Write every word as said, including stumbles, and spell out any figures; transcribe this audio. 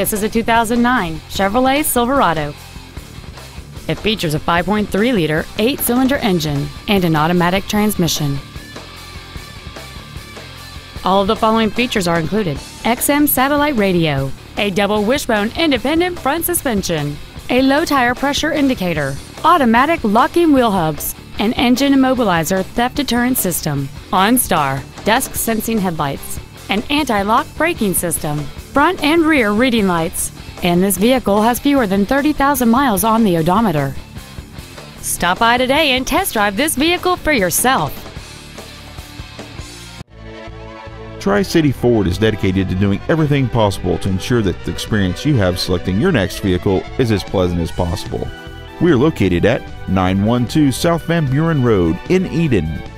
This is a two thousand nine Chevrolet Silverado. It features a five point three liter eight-cylinder engine and an automatic transmission. All of the following features are included: X M satellite radio, a double wishbone independent front suspension, a low tire pressure indicator, automatic locking wheel hubs, an engine immobilizer theft deterrent system, OnStar, dusk sensing headlights, an anti-lock braking system, front and rear reading lights, and this vehicle has fewer than thirty thousand miles on the odometer. Stop by today and test drive this vehicle for yourself. Tri-City Ford is dedicated to doing everything possible to ensure that the experience you have selecting your next vehicle is as pleasant as possible. We are located at nine one two South Van Buren Road in Eden.